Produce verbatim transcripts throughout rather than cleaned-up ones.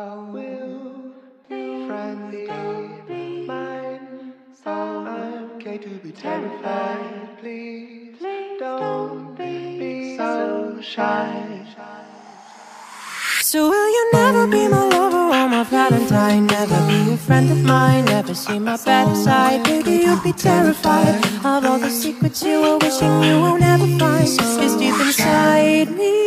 I will frankly be mine. Oh, I'm going to be terrified. Please, please don't be so shy. So will you never be my lover or my valentine? Never be a friend of mine, never see my better side. Baby, you'll be terrified of all the secrets you are wishing you will never find. It's deep inside me,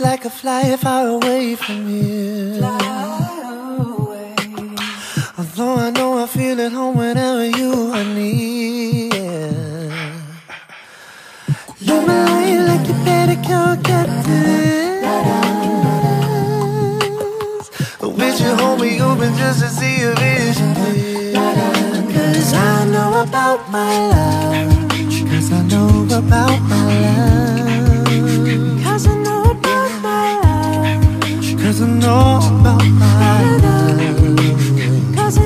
like a fly far away from you. Fly away. Although I know I feel at home whenever you are near. You're my light like you better can't get this. I wish you hold me open just to see your vision clear. Cause I know about my love. Cause I know about my love. Cause I know about my love. Cause I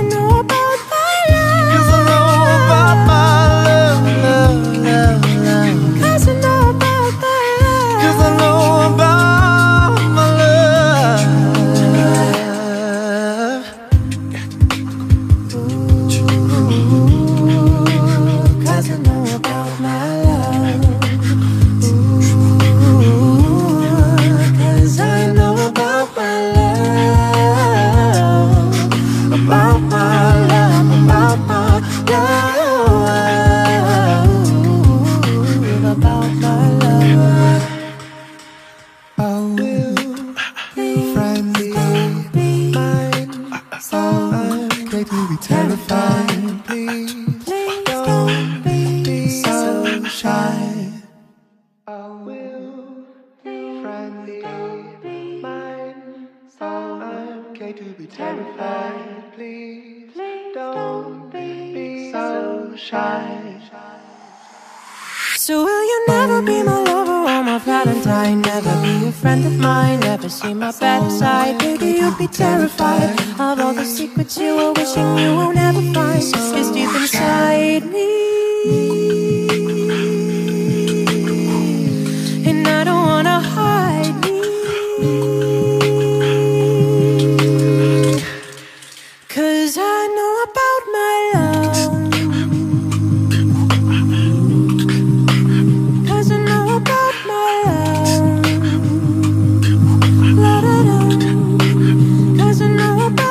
know about my love. Cause I know about my love, love, love, love. Cause I know about my love. Cause I know about my love. Ooh, cause I know about my love. Ooh, cause I know to be terrified. Please, please don't be so shy. I will frankly be mine. So I'm going to be terrified. Please, please don't be so shy. So will you never be my lover or my valentine? Never be a friend of mine, never see my better side. Baby, you'd be terrified of all the secrets you are wishing you will never find. It's deep inside me, and I don't wanna hide me, cause I know about my love. Cause I know about my love. La da da. Cause I know about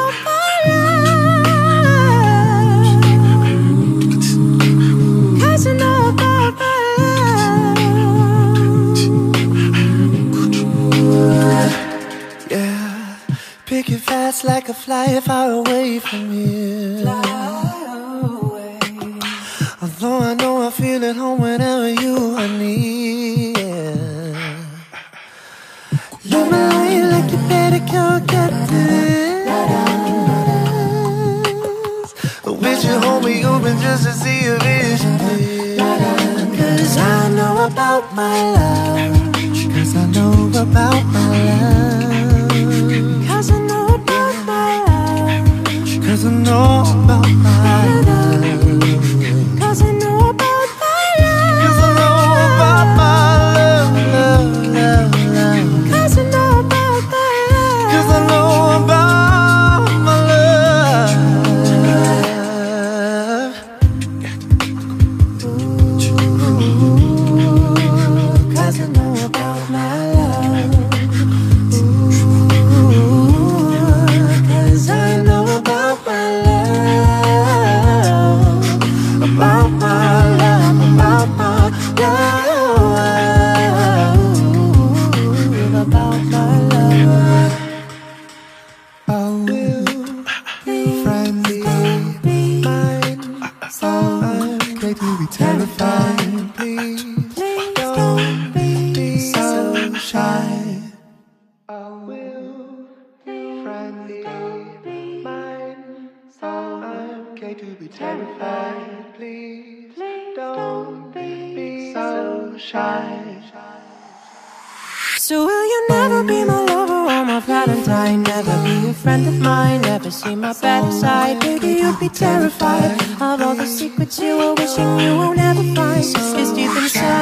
fast like a fly far away from you. Fly away. Although I know I feel at home whenever you are near. You're my light like you better can't get this. I wish you hold me open just to see your vision clear. Cause I know about my love. Cause I know about my love. Cause I know. Cause I know about my love. Cause I know about my love. Cause I know about my love, love, love, love. Cause I know about my love. Cause I know about my love. Ooh, cause I know about my love. Ooh, cause I know about my love. okay to be terrified. Please, Please don't, don't be, be so shy. So will you never be my lover or my valentine? Never be a friend of mine, never see my better side. Baby, you'd be terrified of all the secrets you were wishing you were never find. It's deep inside.